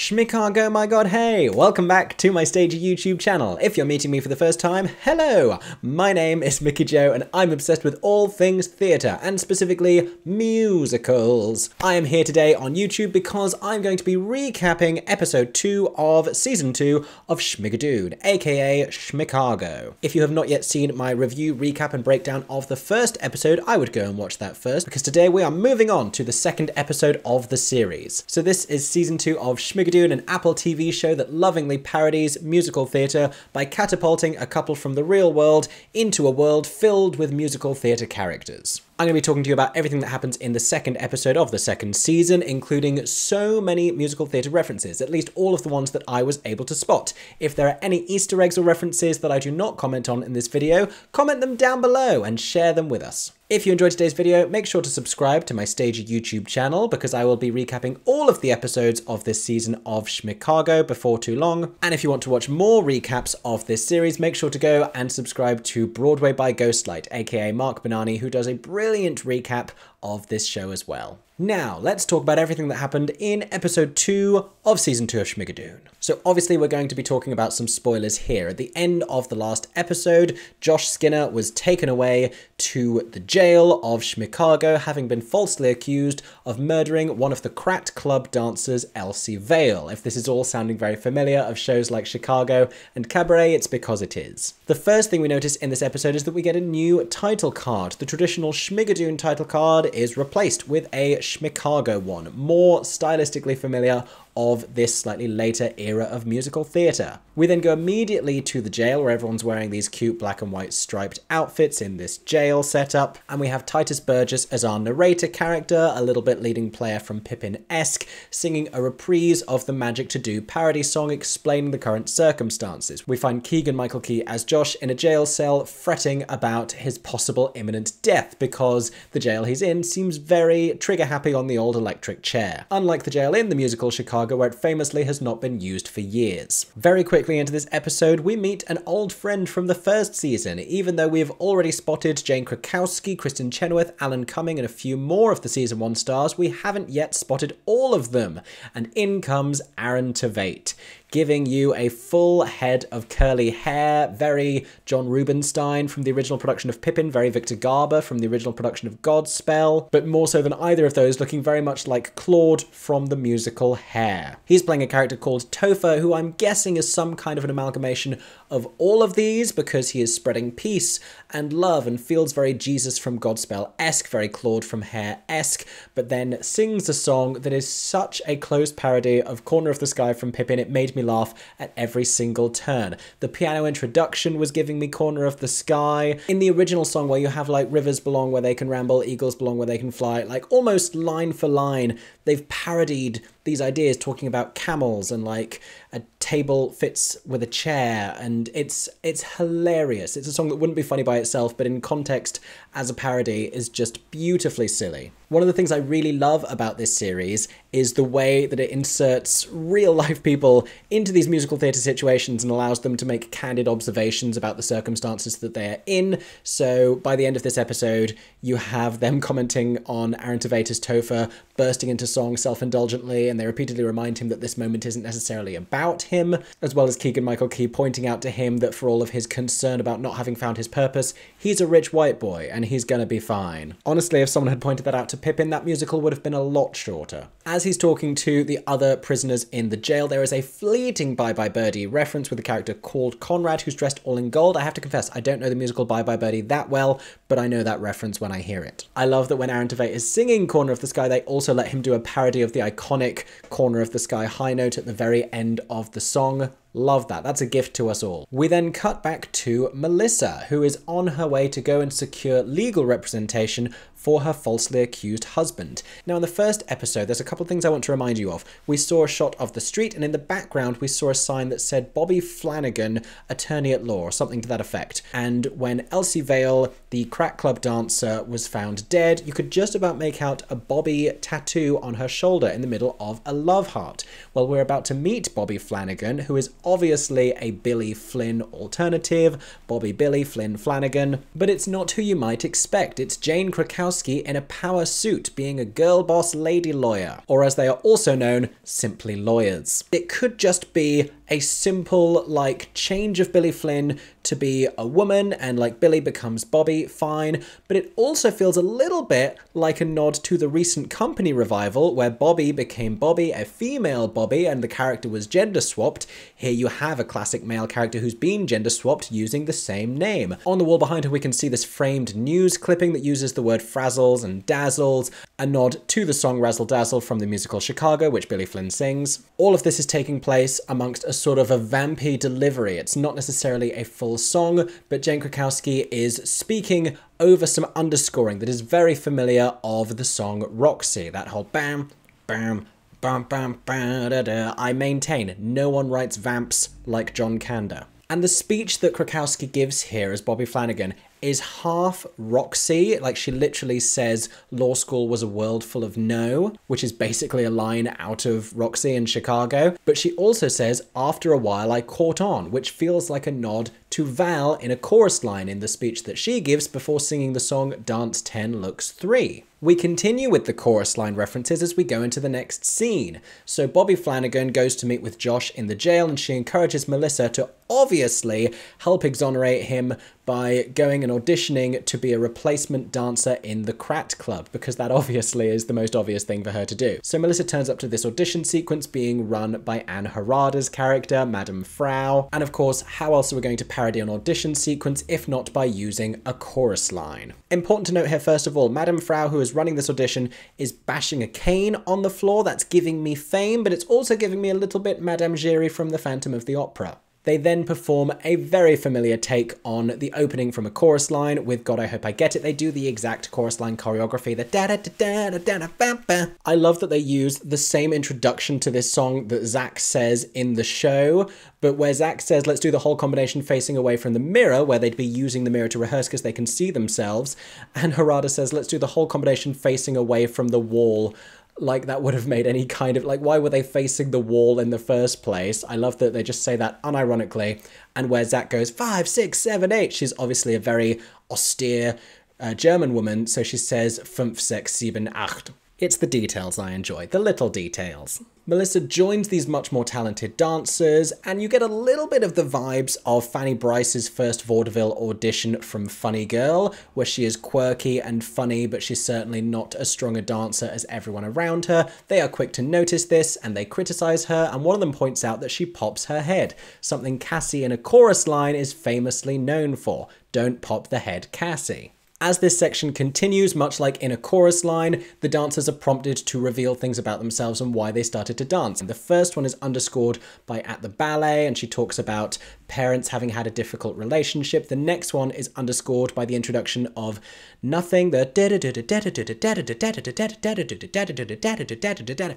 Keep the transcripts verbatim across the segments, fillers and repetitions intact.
Schmicago, my god, hey! Welcome back to my stage YouTube channel. If you're meeting me for the first time, hello! My name is Mickey Joe and I'm obsessed with all things theatre, and specifically musicals. I am here today on YouTube because I'm going to be recapping episode two of season two of Shmigadoon, aka Schmicago. If you have not yet seen my review, recap and breakdown of the first episode, I would go and watch that first, because today we are moving on to the second episode of the series. So this is season two of Schmigadoon. Shmigadoon, an Apple T V show that lovingly parodies musical theatre by catapulting a couple from the real world into a world filled with musical theatre characters. I'm going to be talking to you about everything that happens in the second episode of the second season, including so many musical theatre references, at least all of the ones that I was able to spot. If there are any Easter eggs or references that I do not comment on in this video, comment them down below and share them with us. If you enjoyed today's video, make sure to subscribe to my stage YouTube channel, because I will be recapping all of the episodes of this season of Schmicago before too long. And if you want to watch more recaps of this series, make sure to go and subscribe to Broadway by Ghostlight, aka Mark Benani, who does a brilliant Brilliant recap of this show as well. Now, let's talk about everything that happened in episode two of season two of Shmigadoon. So obviously we're going to be talking about some spoilers here. At the end of the last episode, Josh Skinner was taken away to the jail of Schmicago, having been falsely accused of murdering one of the Krat Club dancers, Elsie Vale. If this is all sounding very familiar of shows like Chicago and Cabaret, it's because it is. The first thing we notice in this episode is that we get a new title card. The traditional Shmigadoon title card is replaced with a Schmicago one, more stylistically familiar of this slightly later era of musical theatre. We then go immediately to the jail, where everyone's wearing these cute black and white striped outfits in this jail setup, and we have Titus Burgess as our narrator character, a little bit leading player from Pippin-esque, singing a reprise of the Magic To Do parody song explaining the current circumstances. We find Keegan-Michael Key as Josh in a jail cell fretting about his possible imminent death, because the jail he's in seems very trigger-happy on the old electric chair, unlike the jail in the musical Chicago, where it famously has not been used for years. Very quickly into this episode, we meet an old friend from the first season. Even though we have already spotted Jane Krakowski, Kristen Chenoweth, Alan Cumming, and a few more of the season one stars, we haven't yet spotted all of them. And in comes Aaron Tveit, giving you a full head of curly hair, very John Rubenstein from the original production of Pippin, very Victor Garber from the original production of Godspell, but more so than either of those, looking very much like Claude from the musical Hair. He's playing a character called Topher, who I'm guessing is some kind of an amalgamation of all of these, because he is spreading peace and love and feels very Jesus from Godspell-esque, very Claude from Hair-esque, but then sings a song that is such a close parody of Corner of the Sky from Pippin, it made me laugh at every single turn. The piano introduction was giving me Corner of the Sky. In the original song, where you have like rivers belong where they can ramble, eagles belong where they can fly, like almost line for line, they've parodied these ideas, talking about camels and like a table fits with a chair, and it's it's hilarious. It's a song that wouldn't be funny by itself, but in context as a parody is just beautifully silly. One of the things I really love about this series is the way that it inserts real life people into these musical theatre situations and allows them to make candid observations about the circumstances that they are in. So by the end of this episode, you have them commenting on Aaron Tveit's Topher bursting into song self-indulgently, and they repeatedly remind him that this moment isn't necessarily about him, as well as Keegan-Michael Key pointing out to him that for all of his concern about not having found his purpose, he's a rich white boy and he's gonna be fine. Honestly, if someone had pointed that out to Pippin, that musical would have been a lot shorter. As he's talking to the other prisoners in the jail, there is a fleeting Bye Bye Birdie reference with a character called Conrad, who's dressed all in gold. I have to confess, I don't know the musical Bye Bye Birdie that well, but I know that reference when I hear it. I love that when Aaron Tveit is singing Corner of the Sky, they also let him do a parody of the iconic Corner of the Sky high note at the very end of the song. Love that. That's a gift to us all. We then cut back to Melissa, who is on her way to go and secure legal representation for her falsely accused husband. Now, in the first episode, there's a couple of things I want to remind you of. We saw a shot of the street, and in the background, we saw a sign that said Bobby Flanagan, attorney at law, or something to that effect. And when Elsie Vale, the Krat Club dancer, was found dead, you could just about make out a Bobby tattoo on her shoulder in the middle of a love heart. Well, we're about to meet Bobby Flanagan, who is obviously a Billy Flynn alternative, Bobby Billy Flynn Flanagan, but it's not who you might expect. It's Jane Krakowski, Krakowski in a power suit, being a girl boss lady lawyer, or as they are also known, simply lawyers. It could just be a simple, like, change of Billy Flynn to be a woman and, like, Billy becomes Bobby, fine, but it also feels a little bit like a nod to the recent Company revival where Bobby became Bobby, a female Bobby, and the character was gender swapped. Here you have a classic male character who's been gender swapped using the same name. On the wall behind her we can see this framed news clipping that uses the word frazzles and dazzles, a nod to the song Razzle Dazzle from the musical Chicago, which Billy Flynn sings. All of this is taking place amongst a sort of a vampy delivery. It's not necessarily a full song, but Jane Krakowski is speaking over some underscoring that is very familiar of the song Roxie. That whole bam, bam, bam, bam, bam, da, da. I maintain no one writes vamps like John Kander. And the speech that Krakowski gives here as Bobby Flanagan is half Roxy, like she literally says law school was a world full of no, which is basically a line out of Roxy in Chicago, but she also says after a while I caught on, which feels like a nod to Val in A Chorus Line in the speech that she gives before singing the song Dance ten Looks three. We continue with the Chorus Line references as we go into the next scene. So Bobby Flanagan goes to meet with Josh in the jail and she encourages Melissa to obviously help exonerate him by going and auditioning to be a replacement dancer in the Krat Club, because that obviously is the most obvious thing for her to do. So Melissa turns up to this audition sequence being run by Anne Harada's character, Madame Frau. And of course, how else are we going to parody an audition sequence if not by using a chorus line? Important to note here, first of all, Madame Frau, who is running this audition, is bashing a cane on the floor. That's giving me Fame, but it's also giving me a little bit Madame Giry from The Phantom of the Opera. They then perform a very familiar take on the opening from A Chorus Line with God I Hope I Get It. They do the exact chorus line choreography, the da da da da da da ba ba. I love that they use the same introduction to this song that Zach says in the show, but where Zach says let's do the whole combination facing away from the mirror, where they'd be using the mirror to rehearse because they can see themselves, and Harada says let's do the whole combination facing away from the wall. Like that would have made any kind of, like, why were they facing the wall in the first place? I love that they just say that unironically. And where Zach goes, five, six, seven, eight, she's obviously a very austere uh, German woman. So she says, fünf, sechs, sieben, acht. It's the details I enjoy, the little details. Melissa joins these much more talented dancers, and you get a little bit of the vibes of Fanny Brice's first vaudeville audition from Funny Girl, where she is quirky and funny, but she's certainly not as strong a dancer as everyone around her. They are quick to notice this, and they criticize her, and one of them points out that she pops her head, something Cassie in A Chorus Line is famously known for. Don't pop the head, Cassie. As this section continues, much like in A Chorus Line, the dancers are prompted to reveal things about themselves and why they started to dance. And the first one is underscored by At the Ballet, and she talks about parents having had a difficult relationship. The next one is underscored by the introduction of Nothing, the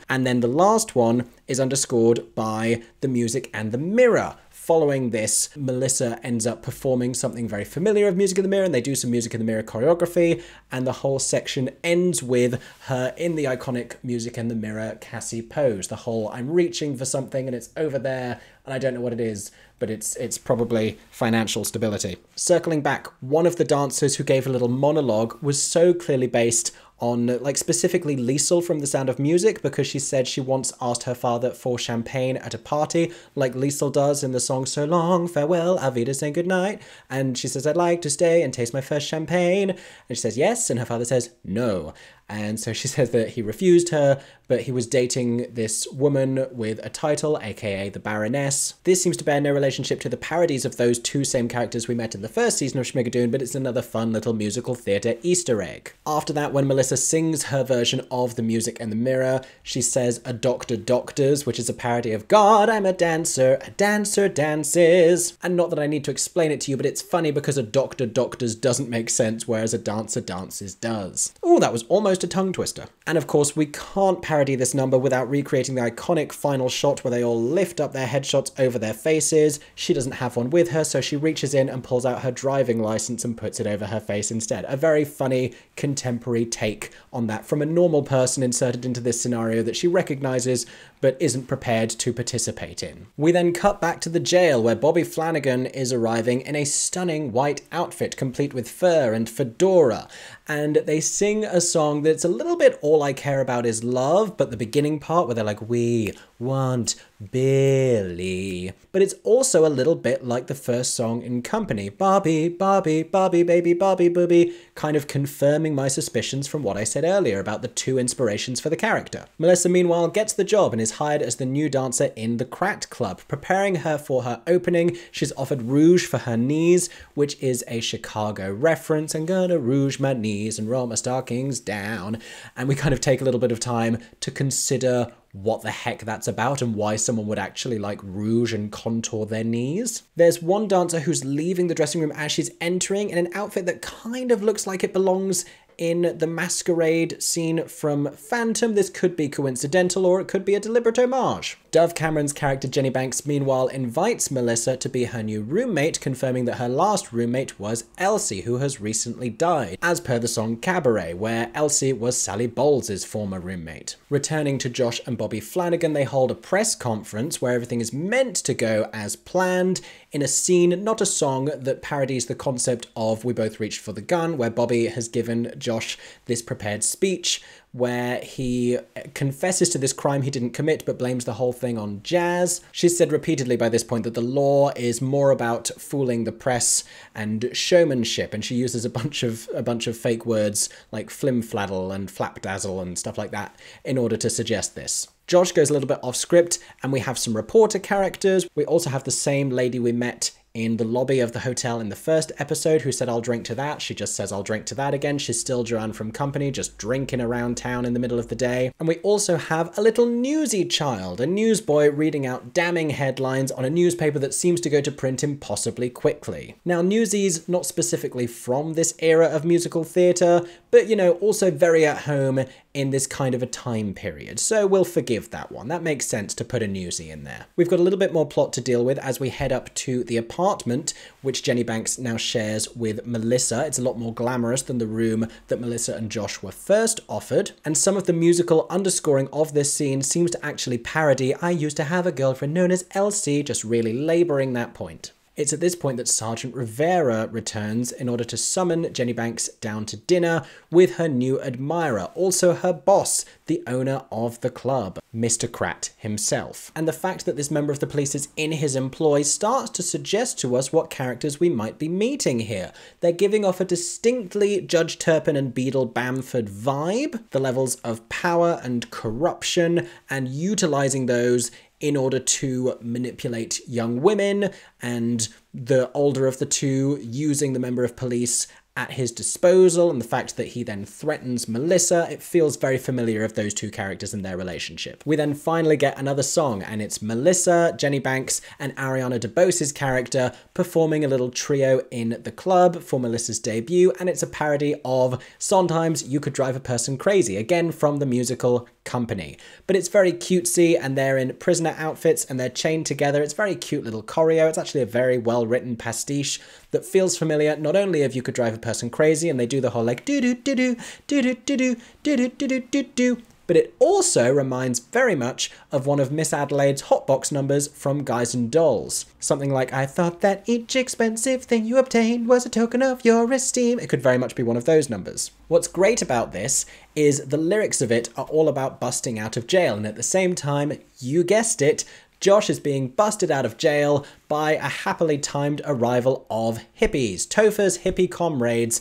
and then the last one is underscored by The Music and the Mirror. Following this, Melissa ends up performing something very familiar of Music in the Mirror, and they do some Music in the Mirror choreography, and the whole section ends with her in the iconic Music in the Mirror Cassie pose. The whole I'm reaching for something and it's over there and I don't know what it is, but it's it's probably financial stability. Circling back, one of the dancers who gave a little monologue was so clearly based on, like, specifically Liesl from The Sound of Music, because she said she once asked her father for champagne at a party, like Liesl does in the song So Long, Farewell, Auf Wiedersehen, Good Night. And she says, I'd like to stay and taste my first champagne. And she says, yes. And her father says, no. And so she says that he refused her, but he was dating this woman with a title, aka the Baroness. This seems to bear no relationship to the parodies of those two same characters we met in the first season of Shmigadoon, but it's another fun little musical theatre Easter egg. After that, when Melissa sings her version of The Music and the Mirror, she says a doctor doctors, which is a parody of God, I'm a dancer, a dancer dances. And not that I need to explain it to you, but it's funny because a doctor doctors doesn't make sense, whereas a dancer dances does. Oh, that was almost just a tongue twister. And of course, we can't parody this number without recreating the iconic final shot where they all lift up their headshots over their faces. She doesn't have one with her, so she reaches in and pulls out her driving license and puts it over her face instead. A very funny contemporary take on that from a normal person inserted into this scenario that she recognizes but isn't prepared to participate in. We then cut back to the jail where Bobby Flanagan is arriving in a stunning white outfit complete with fur and fedora, and they sing a song that's a little bit All I Care About Is Love, but the beginning part where they're like, we want Billy. But it's also a little bit like the first song in Company, Bobby, Bobby, Bobby, baby, Bobby, Booby, kind of confirming my suspicions from what I said earlier about the two inspirations for the character. Melissa, meanwhile, gets the job and is hired as the new dancer in the Krat Club. Preparing her for her opening, she's offered rouge for her knees, which is a Chicago reference. I'm gonna rouge my knees and roll my stockings down. And we kind of take a little bit of time to consider what the heck that's about and why someone would actually like rouge and contour their knees. There's one dancer who's leaving the dressing room as she's entering in an outfit that kind of looks like it belongs in the masquerade scene from Phantom. This could be coincidental, or it could be a deliberate homage. Dove Cameron's character Jenny Banks, meanwhile, invites Melissa to be her new roommate, confirming that her last roommate was Elsie, who has recently died, as per the song Cabaret, where Elsie was Sally Bowles's former roommate. Returning to Josh and Bobby Flanagan, they hold a press conference where everything is meant to go as planned, in a scene, not a song, that parodies the concept of We Both Reached for the Gun, where Bobby has given Josh this prepared speech where he confesses to this crime he didn't commit but blames the whole thing on jazz. She's said repeatedly by this point that the law is more about fooling the press and showmanship, and she uses a bunch of a bunch of fake words like flimfladdle and flapdazzle and stuff like that in order to suggest this. Josh goes a little bit off script and we have some reporter characters. We also have the same lady we met in the lobby of the hotel in the first episode, who said, I'll drink to that. She just says, I'll drink to that again. She's still Joanne from Company, just drinking around town in the middle of the day. And we also have a little newsy child, a newsboy reading out damning headlines on a newspaper that seems to go to print impossibly quickly. Now, Newsies, not specifically from this era of musical theatre, but, you know, also very at home in this kind of a time period. So we'll forgive that one. That makes sense to put a newsie in there. We've got a little bit more plot to deal with as we head up to the apartment, which Jenny Banks now shares with Melissa. It's a lot more glamorous than the room that Melissa and Josh were first offered. And some of the musical underscoring of this scene seems to actually parody I used to have a girlfriend known as Elsie, just really laboring that point. It's at this point that Sergeant Rivera returns in order to summon Jenny Banks down to dinner with her new admirer, also her boss, the owner of the club, Mister Krat himself. And the fact that this member of the police is in his employ starts to suggest to us what characters we might be meeting here. They're giving off a distinctly Judge Turpin and Beadle Bamford vibe, the levels of power and corruption, and utilizing those in order to manipulate young women, and the older of the two using the member of police at his disposal, and the fact that he then threatens Melissa. It feels very familiar of those two characters and their relationship. We then finally get another song, and it's Melissa, Jenny Banks, and Ariana DeBose's character performing a little trio in the club for Melissa's debut, and it's a parody of Sondheim's You Could Drive a Person Crazy, again from the musical Company. But it's very cutesy, and they're in prisoner outfits, and they're chained together. It's very cute little choreo. It's actually a very well-written pastiche that feels familiar, not only of You Could Drive a Person Crazy, and they do the whole like do do do do do do do do do do do do, but it also reminds very much of one of Miss Adelaide's hotbox numbers from Guys and Dolls. Something like, I thought that each expensive thing you obtained was a token of your esteem. It could very much be one of those numbers. What's great about this is the lyrics of it are all about busting out of jail, and at the same time, you guessed it, Josh is being busted out of jail by a happily timed arrival of hippies. Topher's hippie comrades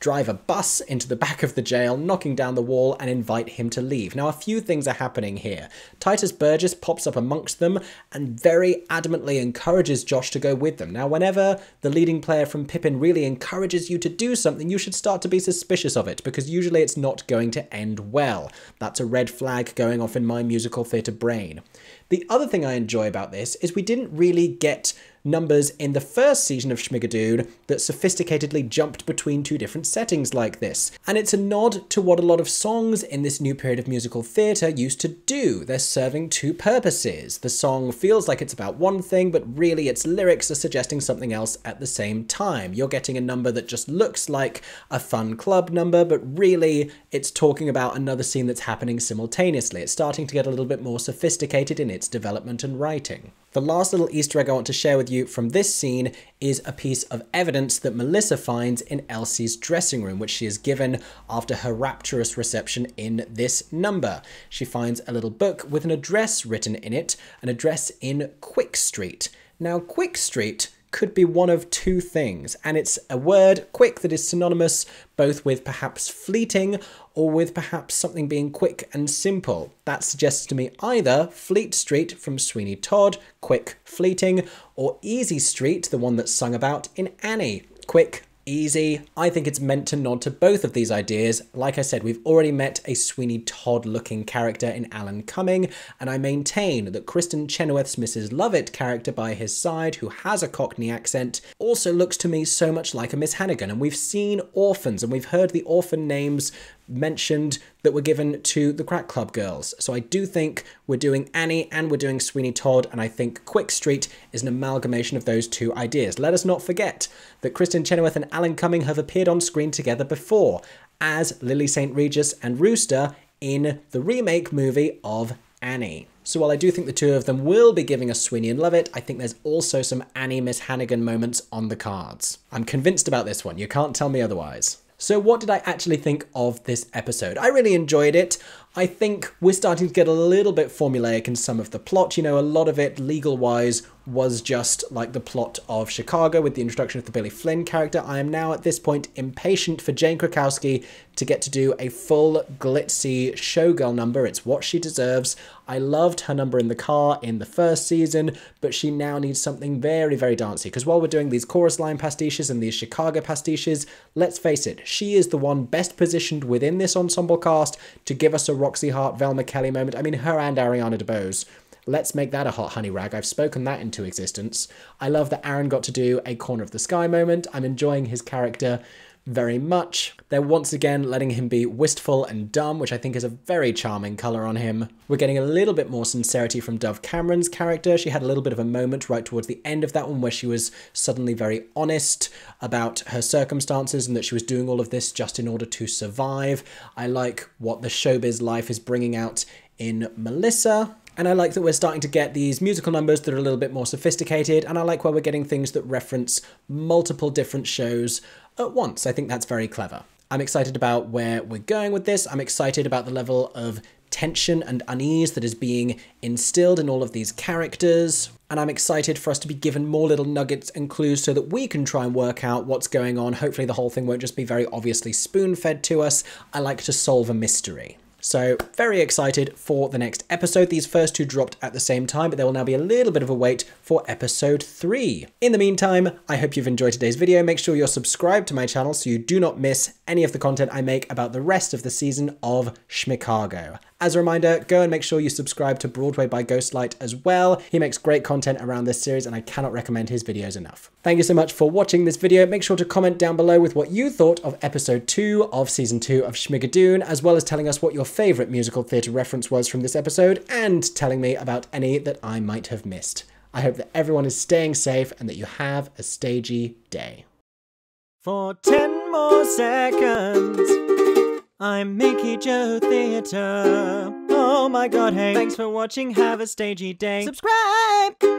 drive a bus into the back of the jail, knocking down the wall, and invite him to leave. Now, a few things are happening here. Titus Burgess pops up amongst them and very adamantly encourages Josh to go with them. Now, whenever the leading player from Pippin really encourages you to do something, you should start to be suspicious of it, because usually it's not going to end well. That's a red flag going off in my musical theatre brain. The other thing I enjoy about this is we didn't really get numbers in the first season of Shmigadoon that sophisticatedly jumped between two different settings like this. And it's a nod to what a lot of songs in this new period of musical theatre used to do. They're serving two purposes. The song feels like it's about one thing, but really its lyrics are suggesting something else at the same time. You're getting a number that just looks like a fun club number, but really it's talking about another scene that's happening simultaneously. It's starting to get a little bit more sophisticated in its development and writing. The last little Easter egg I want to share with you from this scene is a piece of evidence that Melissa finds in Elsie's dressing room, which she is given after her rapturous reception in this number. She finds a little book with an address written in it, an address in Quick Street. Now, Quick Street could be one of two things, and it's a word, quick, that is synonymous both with perhaps fleeting or with perhaps something being quick and simple. That suggests to me either Fleet Street from Sweeney Todd, quick, fleeting, or Easy Street, the one that's sung about in Annie, quick, easy. I think it's meant to nod to both of these ideas. Like I said, we've already met a Sweeney Todd-looking character in Alan Cumming, and I maintain that Kristen Chenoweth's Missus Lovett character by his side, who has a Cockney accent, also looks to me so much like a Miss Hannigan. And we've seen orphans, and we've heard the orphan names mentioned that were given to the Krat Club girls. So I do think we're doing Annie and we're doing Sweeney Todd, and I think Quick Street is an amalgamation of those two ideas. Let us not forget that Kristen Chenoweth and Alan Cumming have appeared on screen together before as Lily Saint Regis and Rooster in the remake movie of Annie. So while I do think the two of them will be giving us Sweeney and Lovett, I think there's also some Annie Miss Hannigan moments on the cards. I'm convinced about this one. You can't tell me otherwise. So what did I actually think of this episode? I really enjoyed it. I think we're starting to get a little bit formulaic in some of the plot. You know, a lot of it, legal-wise, was just like the plot of Chicago with the introduction of the Billy Flynn character. I am now at this point impatient for Jane Krakowski to get to do a full glitzy showgirl number. It's what she deserves. I loved her number in the car in the first season, but she now needs something very, very dancey. Because while we're doing these Chorus Line pastiches and these Chicago pastiches, let's face it, she is the one best positioned within this ensemble cast to give us a Roxie Hart, Velma Kelly moment. I mean, her and Ariana DeBose. Let's make that a hot honey rag. I've spoken that into existence. I love that Aaron got to do a Corner of the Sky moment. I'm enjoying his character very much. They're once again letting him be wistful and dumb, which I think is a very charming colour on him. We're getting a little bit more sincerity from Dove Cameron's character. She had a little bit of a moment right towards the end of that one where she was suddenly very honest about her circumstances and that she was doing all of this just in order to survive. I like what the showbiz life is bringing out in Melissa. And I like that we're starting to get these musical numbers that are a little bit more sophisticated, and I like where we're getting things that reference multiple different shows at once. I think that's very clever. I'm excited about where we're going with this. I'm excited about the level of tension and unease that is being instilled in all of these characters. And I'm excited for us to be given more little nuggets and clues so that we can try and work out what's going on. Hopefully the whole thing won't just be very obviously spoon-fed to us. I like to solve a mystery. So very excited for the next episode. These first two dropped at the same time, but there will now be a little bit of a wait for episode three. In the meantime, I hope you've enjoyed today's video. Make sure you're subscribed to my channel so you do not miss any of the content I make about the rest of the season of Schmicago. As a reminder, go and make sure you subscribe to Broadway by Ghostlight as well. He makes great content around this series, and I cannot recommend his videos enough. Thank you so much for watching this video. Make sure to comment down below with what you thought of episode two of season two of Shmigadoon, as well as telling us what your favourite musical theatre reference was from this episode and telling me about any that I might have missed. I hope that everyone is staying safe and that you have a stagey day. For ten more seconds... I'm Mickey Joe Theatre. Oh my god, hey. Thanks for watching. Have a stagey day. Subscribe!